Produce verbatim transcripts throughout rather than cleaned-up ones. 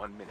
One minute.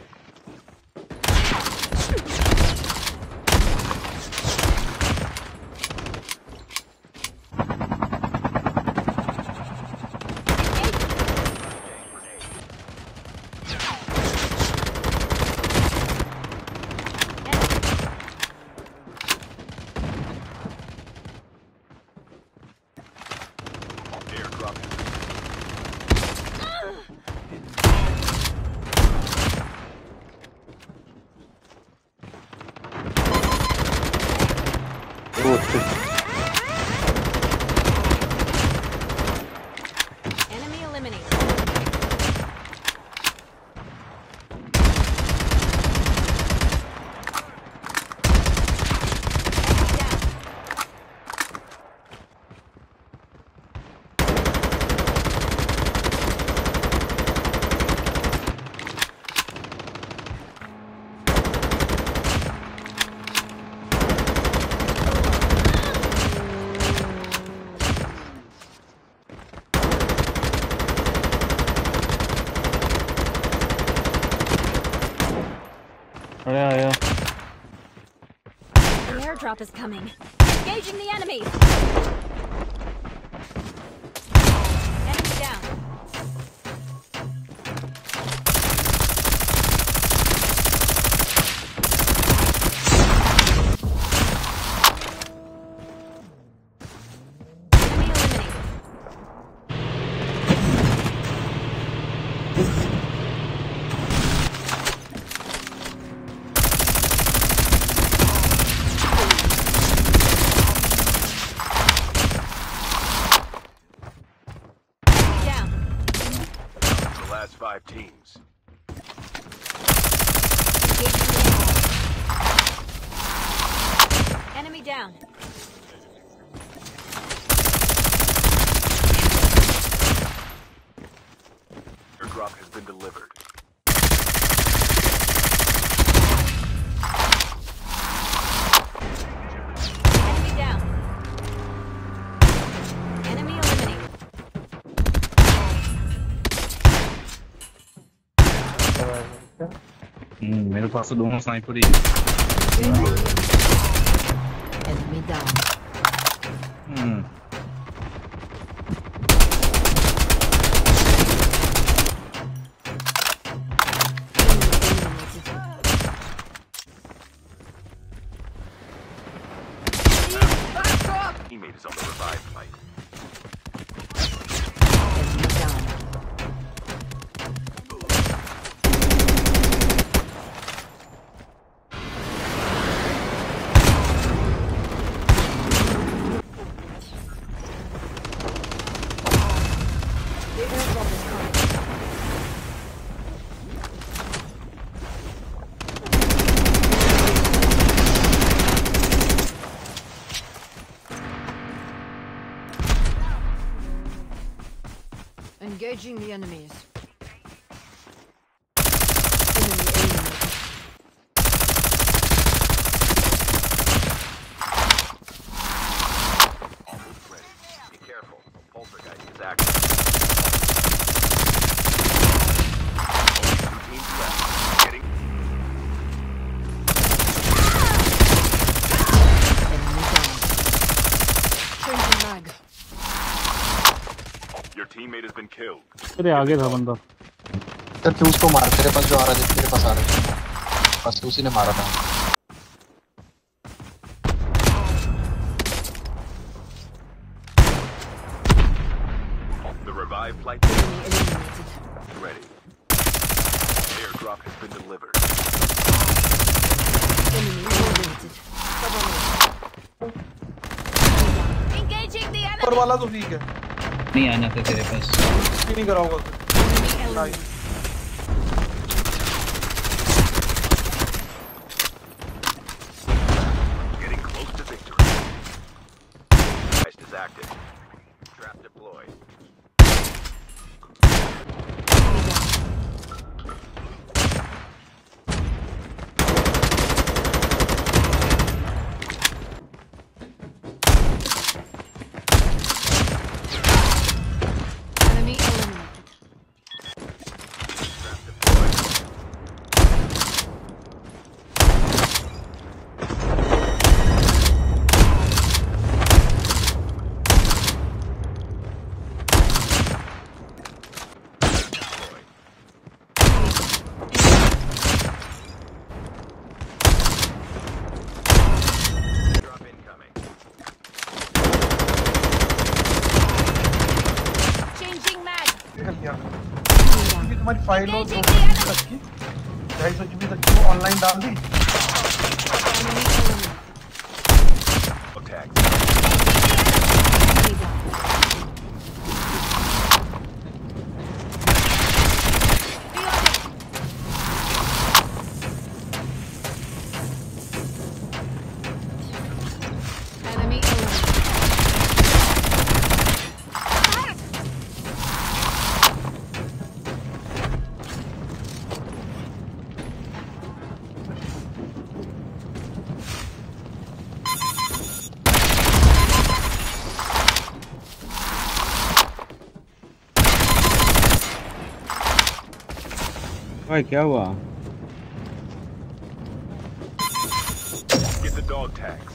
Drop is coming. Engaging the enemy. Enemy down. Enemy eliminated. Five teams. Enemy down. Airdrop has been delivered. मेरे पास तो दोनों sniper ही हैं। Engaging the enemies. Teammate has been killed. तेरे आगे था बंदा। तेरे क्यों उसको मार? तेरे पास जो आ रहा है, तेरे पास आ रहा है। बस उसी ने मारा था। The revived flight ready. Airdrop has been delivered. Engaging the enemy. पर वाला तो ठीक है। नहीं आना था तेरे पास नहीं कराऊंगा नहीं getting close to victory is active trap deployed हमारी फाइल हो दो तक की ढाई सौ जीबी तक की ऑनलाइन डाल दी। भाई क्या हुआ? Get the dog tag.